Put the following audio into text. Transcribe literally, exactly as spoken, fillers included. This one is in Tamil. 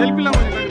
செல்ஃபிலாம் கொஞ்சம்